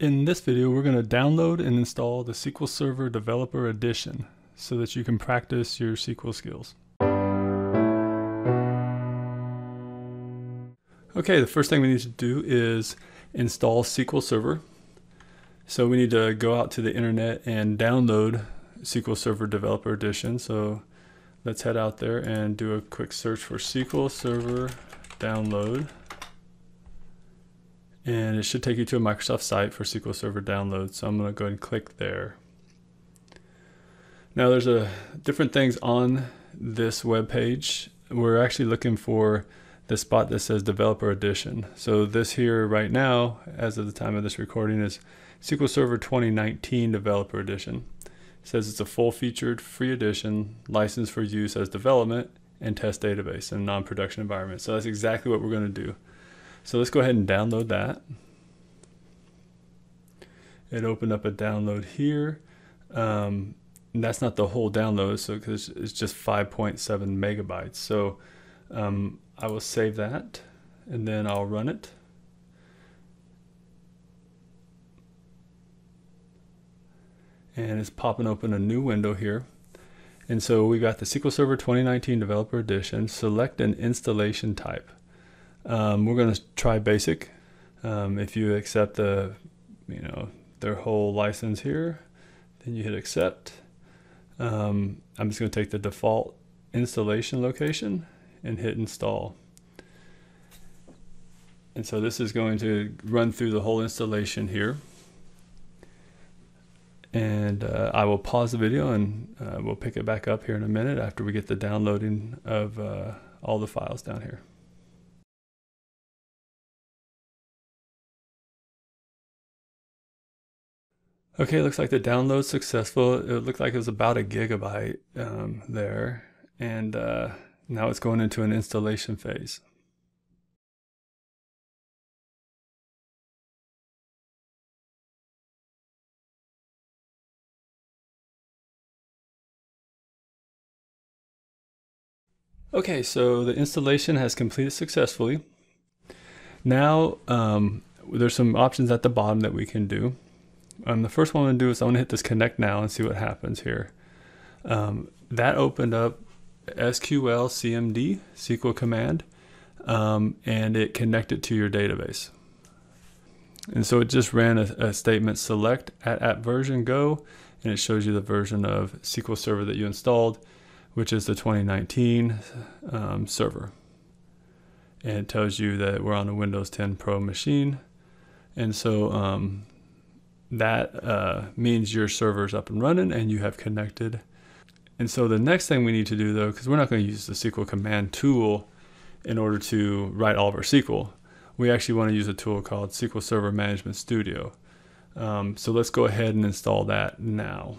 In this video, we're going to download and install the SQL Server Developer Edition so that you can practice your SQL skills. Okay, the first thing we need to do is install SQL Server. So we need to go out to the internet and download SQL Server Developer Edition. So let's head out there and do a quick search for SQL Server download. And it should take you to a Microsoft site for SQL Server download. So I'm going to go ahead and click there. Now there's different things on this web page. We're actually looking for the spot that says Developer Edition. So this here right now, as of the time of this recording, is SQL Server 2019 Developer Edition. It says it's a full-featured free edition licensed for use as development and test database in non-production environment. So that's exactly what we're going to do. So let's go ahead and download that. It opened up a download here. And that's not the whole download, so because it's just 5.7 megabytes. So I will save that and then I'll run it. And it's popping open a new window here. And so we got the SQL Server 2019 Developer Edition. Select an installation type. We're going to try basic. If you accept their whole license here, then you hit accept. I'm just going to take the default installation location and hit install. And so this is going to run through the whole installation here. And I will pause the video and we'll pick it back up here in a minute after we get the downloading of all the files down here. Okay, looks like the download's successful. It looked like it was about a gigabyte there. And now it's going into an installation phase. Okay, so the installation has completed successfully. Now, there's some options at the bottom that we can do. The first one I'm going to do is I want to hit this connect now and see what happens here. That opened up SQL CMD, SQL command, and it connected to your database. And so it just ran a statement select at version go, and it shows you the version of SQL Server that you installed, which is the 2019 server. And it tells you that we're on a Windows 10 Pro machine. And so that means your server's up and running and you have connected. And so the next thing we need to do though, because we're not going to use the SQL command tool in order to write all of our SQL, we actually want to use a tool called SQL Server Management Studio. So let's go ahead and install that now.